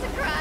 That's a crime!